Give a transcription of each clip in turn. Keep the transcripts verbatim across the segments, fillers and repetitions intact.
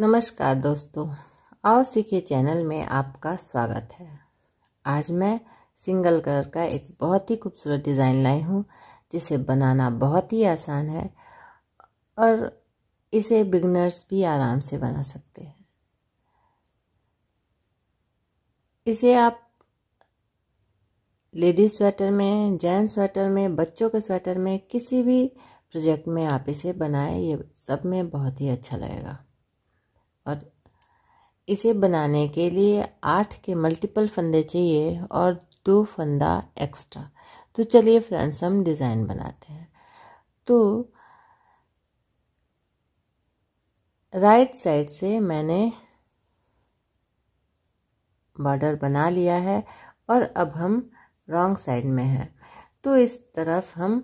नमस्कार दोस्तों, आओ सीखे चैनल में आपका स्वागत है। आज मैं सिंगल कलर का एक बहुत ही खूबसूरत डिज़ाइन लाई हूँ जिसे बनाना बहुत ही आसान है और इसे बिगनर्स भी आराम से बना सकते हैं। इसे आप लेडीज स्वेटर में, जेंट्स स्वेटर में, बच्चों के स्वेटर में, किसी भी प्रोजेक्ट में आप इसे बनाएं, ये सब में बहुत ही अच्छा लगेगा। और इसे बनाने के लिए आठ के मल्टीपल फंदे चाहिए और दो फंदा एक्स्ट्रा। तो चलिए फ्रेंड्स, हम डिज़ाइन बनाते हैं। तो राइट साइड से मैंने बॉर्डर बना लिया है और अब हम रॉन्ग साइड में हैं। तो इस तरफ हम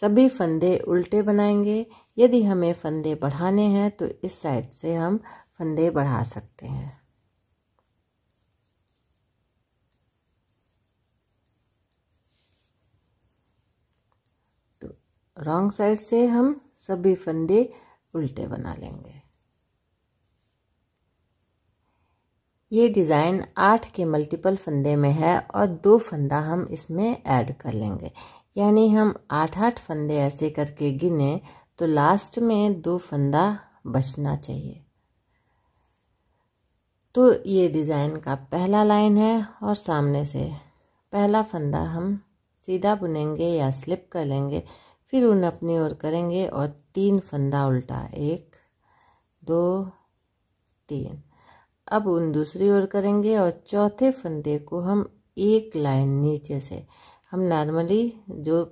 सभी फंदे उल्टे बनाएंगे। यदि हमें फंदे बढ़ाने हैं तो इस साइड से हम फंदे बढ़ा सकते हैं। तो रॉन्ग साइड से हम सभी फंदे उल्टे बना लेंगे। ये डिज़ाइन आठ के मल्टीपल फंदे में है और दो फंदा हम इसमें ऐड कर लेंगे, यानी हम आठ आठ फंदे ऐसे करके गिने तो लास्ट में दो फंदा बचना चाहिए। तो ये डिज़ाइन का पहला लाइन है और सामने से पहला फंदा हम सीधा बुनेंगे या स्लिप कर लेंगे, फिर उन अपनी ओर करेंगे और तीन फंदा उल्टा, एक दो तीन। अब उन दूसरी ओर करेंगे और चौथे फंदे को हम एक लाइन नीचे से, हम नॉर्मली जो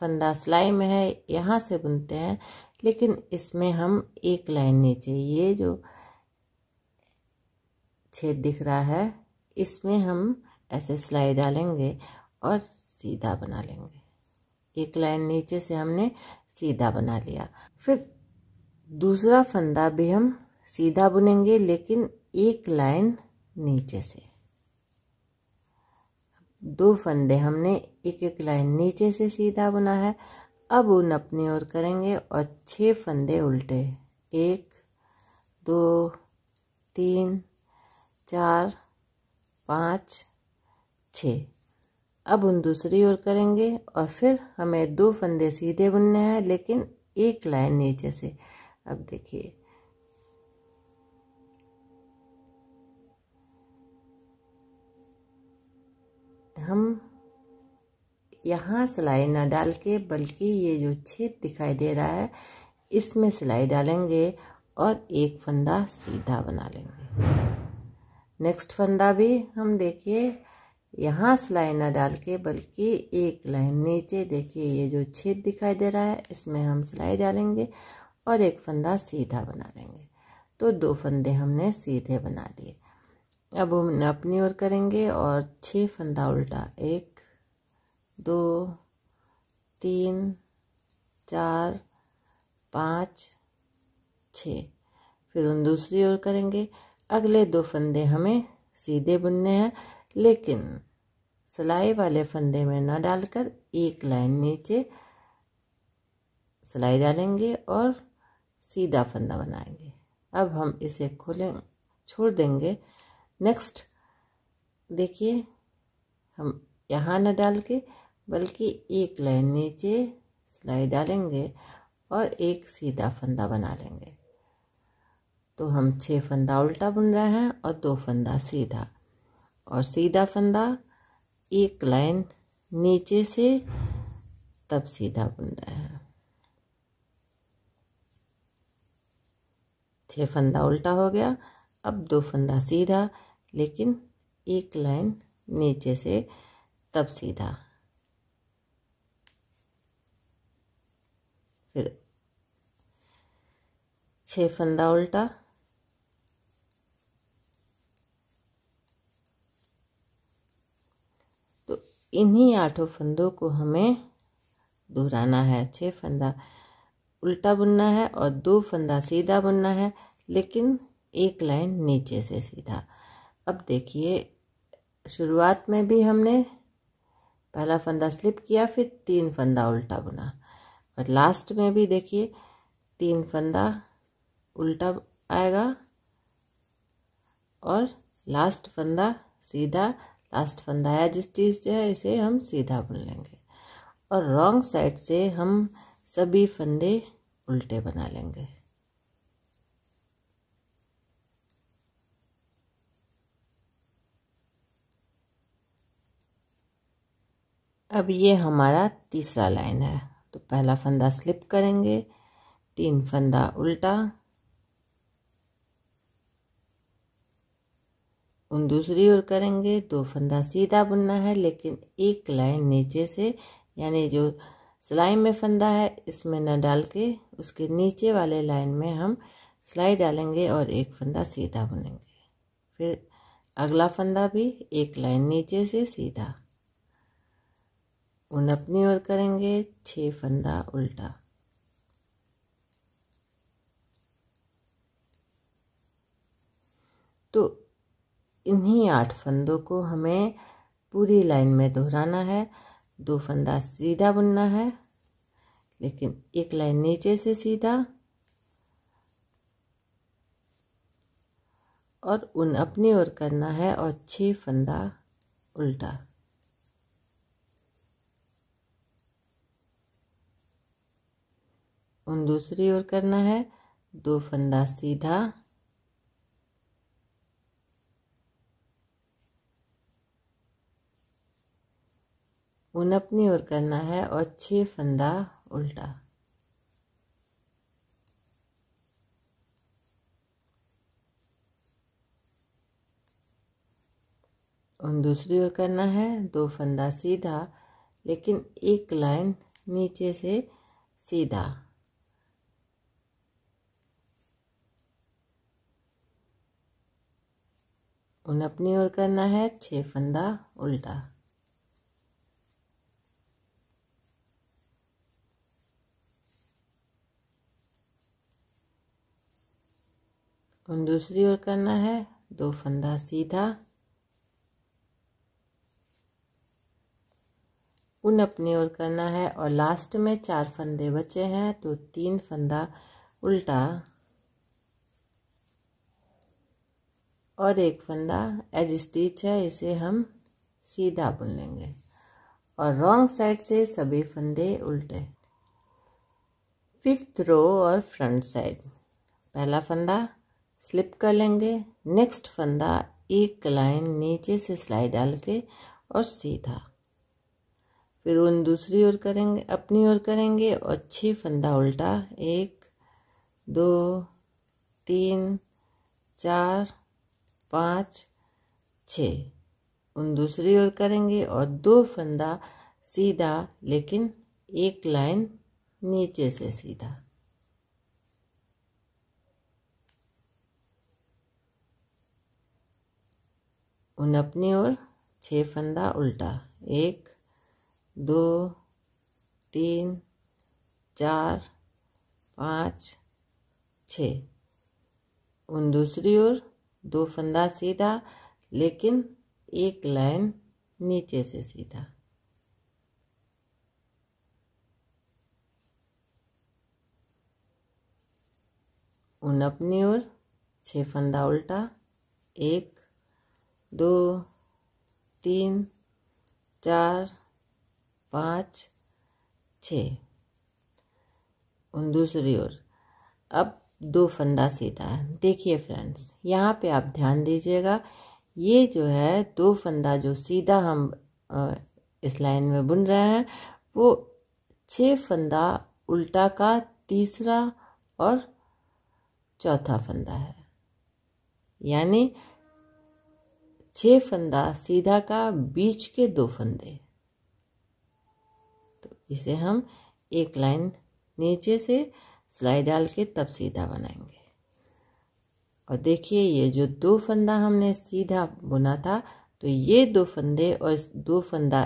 फंदा सिलाई में है यहाँ से बुनते हैं, लेकिन इसमें हम एक लाइन नीचे, ये जो छेद दिख रहा है इसमें हम ऐसे सिलाई डालेंगे और सीधा बना लेंगे। एक लाइन नीचे से हमने सीधा बना लिया। फिर दूसरा फंदा भी हम सीधा बुनेंगे लेकिन एक लाइन नीचे से। दो फंदे हमने एक एक लाइन नीचे से सीधा बुना है। अब उन अपनी ओर करेंगे और छह फंदे उल्टे, एक दो तीन चार पाँच छः। अब उन दूसरी ओर करेंगे और फिर हमें दो फंदे सीधे बुनने हैं लेकिन एक लाइन नीचे से। अब देखिए, हम यहाँ सिलाई ना डाल के बल्कि ये जो छेद दिखाई दे रहा है इसमें सिलाई डालेंगे और एक फंदा सीधा बना लेंगे। नेक्स्ट फंदा भी हम देखिए यहाँ सिलाई ना डाल के बल्कि एक लाइन नीचे, देखिए ये जो छेद दिखाई दे रहा है इसमें हम सिलाई डालेंगे और एक फंदा सीधा बना लेंगे। तो दो फंदे हमने सीधे बना लिए। अब हम अपनी ओर करेंगे और छः फंदा उल्टा, एक दो तीन चार पाँच छः। फिर उन दूसरी ओर करेंगे। अगले दो फंदे हमें सीधे बुनने हैं लेकिन सिलाई वाले फंदे में ना डालकर एक लाइन नीचे सिलाई डालेंगे और सीधा फंदा बनाएंगे। अब हम इसे खोलें, छोड़ देंगे। नेक्स्ट देखिए, हम यहाँ ना डाल के बल्कि एक लाइन नीचे सिलाई डालेंगे और एक सीधा फंदा बना लेंगे। तो हम छः फंदा उल्टा बुन रहे हैं और दो फंदा सीधा, और सीधा फंदा एक लाइन नीचे से तब सीधा बुन रहे हैं। छः फंदा उल्टा हो गया। अब दो फंदा सीधा लेकिन एक लाइन नीचे से तब सीधा। फिर छः फंदा उल्टा, तो इन्हीं आठों फंदों को हमें दोहराना है। छः फंदा उल्टा बुनना है और दो फंदा सीधा बुनना है लेकिन एक लाइन नीचे से सीधा। अब देखिए, शुरुआत में भी हमने पहला फंदा स्लिप किया, फिर तीन फंदा उल्टा बुना और लास्ट में भी देखिए तीन फंदा उल्टा आएगा और लास्ट फंदा सीधा, लास्ट फंदा आया जिस चीज़ से है इसे हम सीधा बुन लेंगे। और रॉन्ग साइड से हम सभी फंदे उल्टे बना लेंगे। अब ये हमारा तीसरा लाइन है। तो पहला फंदा स्लिप करेंगे, तीन फंदा उल्टा, उन दूसरी ओर करेंगे, दो फंदा सीधा बुनना है लेकिन एक लाइन नीचे से, यानी जो सिलाई में फंदा है इसमें न डाल के उसके नीचे वाले लाइन में हम सिलाई डालेंगे और एक फंदा सीधा बुनेंगे। फिर अगला फंदा भी एक लाइन नीचे से सीधा, उन अपनी ओर करेंगे, छः फंदा उल्टा, तो इन्हीं आठ फंदों को हमें पूरी लाइन में दोहराना है। दो फंदा सीधा बुनना है लेकिन एक लाइन नीचे से सीधा, और उन अपनी ओर करना है और छः फंदा उल्टा। उन दूसरी ओर करना है, दो फंदा सीधा, उन अपनी ओर करना है और छः फंदा उल्टा। उन दूसरी ओर करना है, दो फंदा सीधा लेकिन एक लाइन नीचे से सीधा, उन अपनी ओर करना है, छः फंदा उल्टा। उन दूसरी ओर करना है, दो फंदा सीधा, उन अपनी ओर करना है और लास्ट में चार फंदे बचे हैं तो तीन फंदा उल्टा और एक फंदा एज स्टिच है इसे हम सीधा बुन लेंगे। और रॉन्ग साइड से सभी फंदे उल्टे। फिफ्थ रो और फ्रंट साइड, पहला फंदा स्लिप कर लेंगे, नेक्स्ट फंदा एक लाइन नीचे से सिलाई डाल के और सीधा, फिर उन दूसरी ओर करेंगे, अपनी ओर करेंगे और छः फंदा उल्टा, एक, दो, तीन, चार, पाँच, छः, उन दूसरी ओर करेंगे और दो फंदा सीधा लेकिन एक लाइन नीचे से सीधा। उन अपनी ओर छः फंदा उल्टा, एक, दो, तीन, चार, पाँच, छः, उन दूसरी ओर दो फंदा सीधा लेकिन एक लाइन नीचे से सीधा। उन अपनी ओर छः फंदा उल्टा, एक, दो, तीन, चार, पाँच, छः, उन दूसरी ओर अब दो फंदा सीधा है। देखिए फ्रेंड्स, यहाँ पे आप ध्यान दीजिएगा, ये जो है दो फंदा जो सीधा हम इस लाइन में बुन रहे हैं वो छः फंदा उल्टा का तीसरा और चौथा फंदा है, यानी छः फंदा सीधा का बीच के दो फंदे। तो इसे हम एक लाइन नीचे से सिलाई डाल के तब सीधा बनाएंगे। और देखिए ये जो दो फंदा हमने सीधा बुना था तो ये दो फंदे और दो फंदा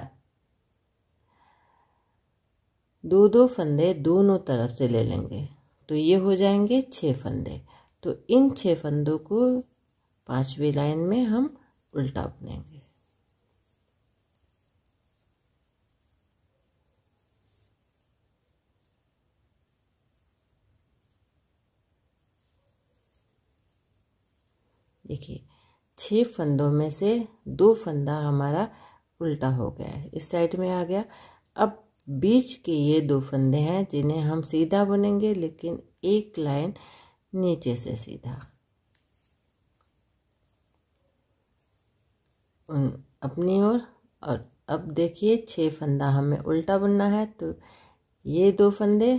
दो दो फंदे दोनों तरफ से ले लेंगे तो ये हो जाएंगे छः फंदे। तो इन छः फंदों को पांचवी लाइन में हम उल्टा बुनेंगे। देखिए छः फंदों में से दो फंदा हमारा उल्टा हो गया है, इस साइड में आ गया। अब बीच के ये दो फंदे हैं जिन्हें हम सीधा बुनेंगे, लेकिन एक लाइन नीचे से सीधा उन अपनी ओर। और अब देखिए छः फंदा हमें उल्टा बुनना है, तो ये दो फंदे,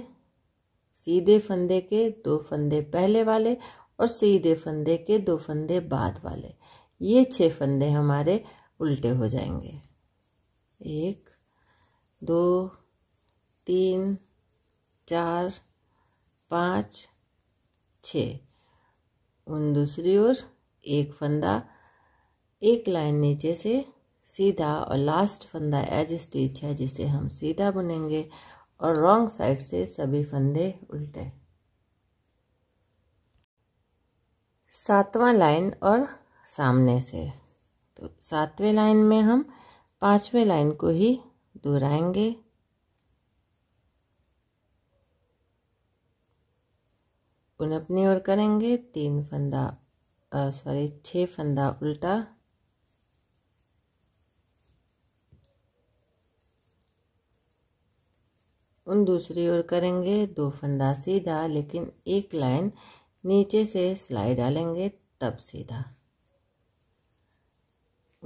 सीधे फंदे के दो फंदे पहले वाले और सीधे फंदे के दो फंदे बाद वाले, ये छः फंदे हमारे उल्टे हो जाएंगे। एक, दो, तीन, चार, पाँच, छः। उन दूसरी ओर एक फंदा एक लाइन नीचे से सीधा और लास्ट फंदा एज स्टिच है जिसे हम सीधा बुनेंगे, और रॉन्ग साइड से सभी फंदे उल्टे। सातवां लाइन और सामने से, तो सातवें लाइन में हम पांचवें लाइन को ही दोहराएंगे। उन अपनी ओर करेंगे, तीन फंदा सॉरी छः फंदा उल्टा, उन दूसरी ओर करेंगे, दो फंदा सीधा लेकिन एक लाइन नीचे से सिलाई डालेंगे तब सीधा।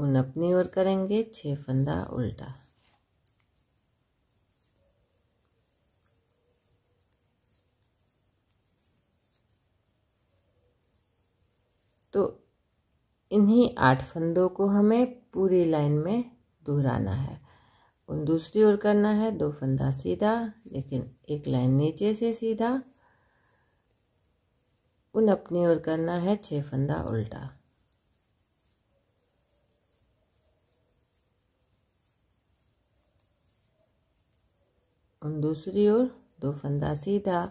उन अपनी ओर करेंगे, छः फंदा उल्टा, तो इन्हीं आठ फंदों को हमें पूरी लाइन में दोहराना है। उन दूसरी ओर करना है, दो फंदा सीधा लेकिन एक लाइन नीचे से सीधा, उन अपनी ओर करना है, छः फंदा उल्टा। उन दूसरी ओर दो फंदा सीधा,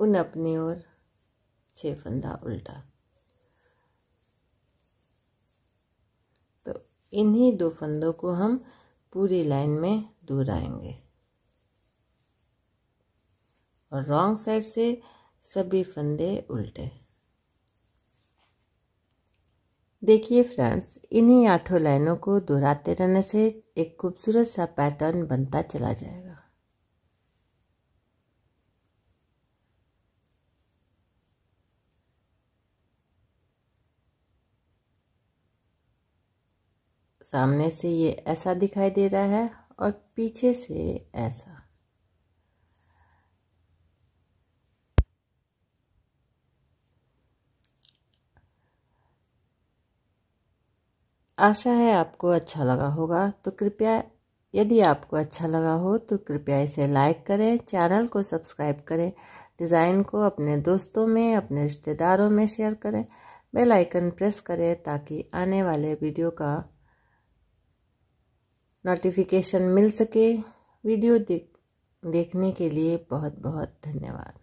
उन अपनी ओर छः फंदा उल्टा। तो इन्हीं दो फंदों को हम पूरी लाइन में दोहराएंगे और रॉन्ग साइड से सभी फंदे उल्टे। देखिए फ्रेंड्स, इन्हीं आठों लाइनों को दोहराते रहने से एक खूबसूरत सा पैटर्न बनता चला जाएगा। सामने से ये ऐसा दिखाई दे रहा है और पीछे से ऐसा। आशा है आपको अच्छा लगा होगा, तो कृपया यदि आपको अच्छा लगा हो तो कृपया इसे लाइक करें, चैनल को सब्सक्राइब करें, डिज़ाइन को अपने दोस्तों में, अपने रिश्तेदारों में शेयर करें, बेल आइकन प्रेस करें ताकि आने वाले वीडियो का नोटिफिकेशन मिल सके। वीडियो देख देखने के लिए बहुत बहुत धन्यवाद।